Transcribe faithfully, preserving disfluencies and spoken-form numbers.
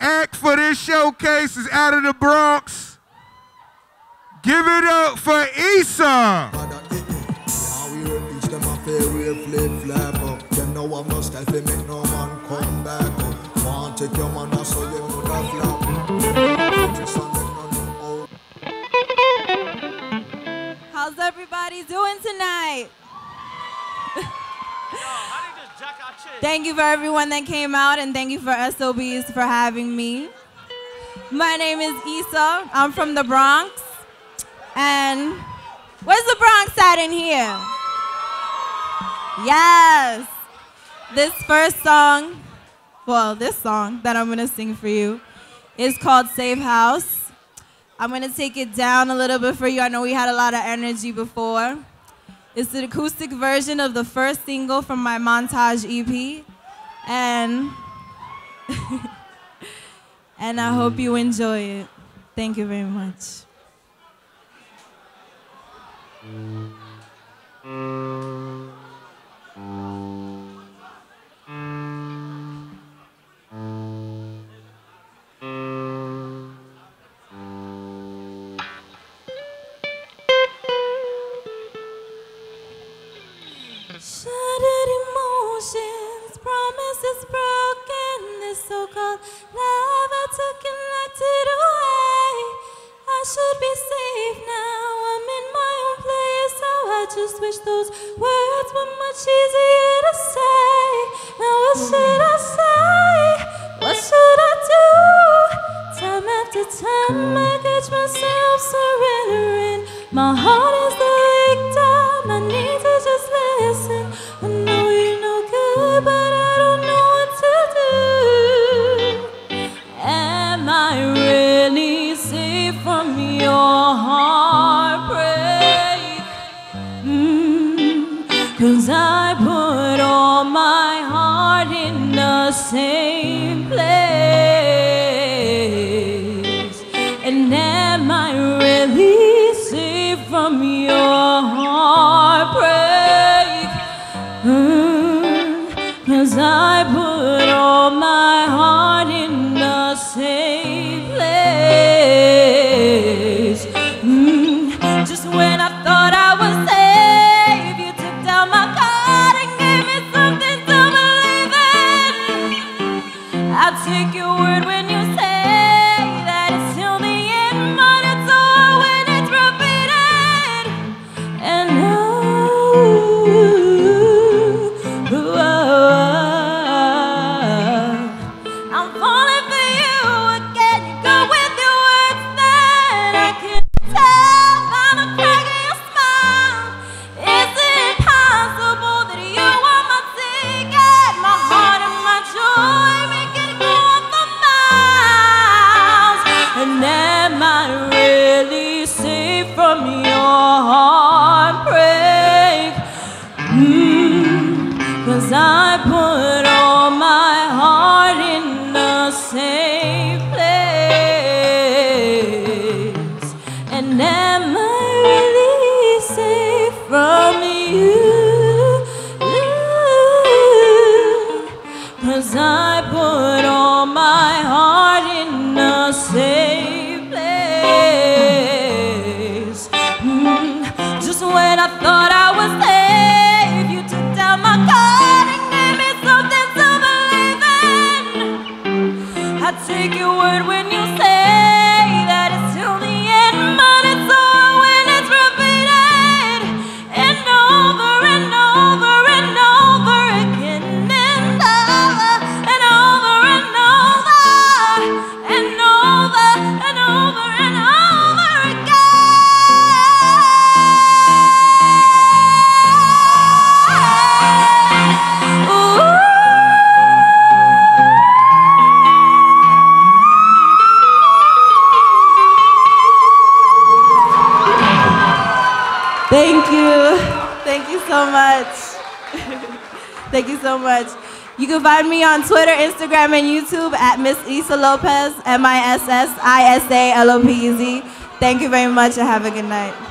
act for this showcase is out of the Bronx. Give it up for Isa. How's everybody doing tonight? Thank you for everyone that came out, and thank you for S O Bs for having me. My name is Isa. I'm from the Bronx. And where's the Bronx at in here? Yes. This first song, well, this song that I'm going to sing for you is called Save House. I'm going to take it down a little bit for you. I know we had a lot of energy before. It's the acoustic version of the first single from my Montage E P. And, and I hope you enjoy it. Thank you very much. Shattered emotions, promises broken, this so-called love I took and knocked it away. I should be safe now, I'm in my own place. How I just wish those words were much easier to say. Now what should I say? What should I do? Time after time I catch myself surrendering. My heart is the victim, I need to just let. I know you're no good, but I don't know what to do. Am I really safe from your heartbreak? Mm, Cause I put all my heart in the same place. And am I really safe from your heartbreak? Cause I put all my heart in the same place. mm. Just when I thought I was safe, you took down my card and gave me something to believe in. I take your word when you say that it's till the end, but it's over when it's repeated. And now I put all my heart in the same place. And am I really safe from you? Cause I put all my heart in the same place. mm. Just when I thought I was there, take your word when you say that it's till the end, but it's over when it's repeated. And over and over and over again. And over and over and over. And over and over and over again. Ooh. Thank you. Thank you so much. Thank you so much. You can find me on Twitter, Instagram, and YouTube at Miss Isa Lopez, M I S S I S A L O P E Z. Thank you very much and have a good night.